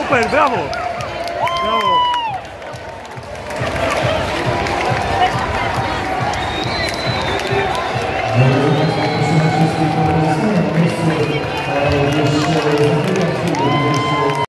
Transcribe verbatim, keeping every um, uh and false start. Super, bravo!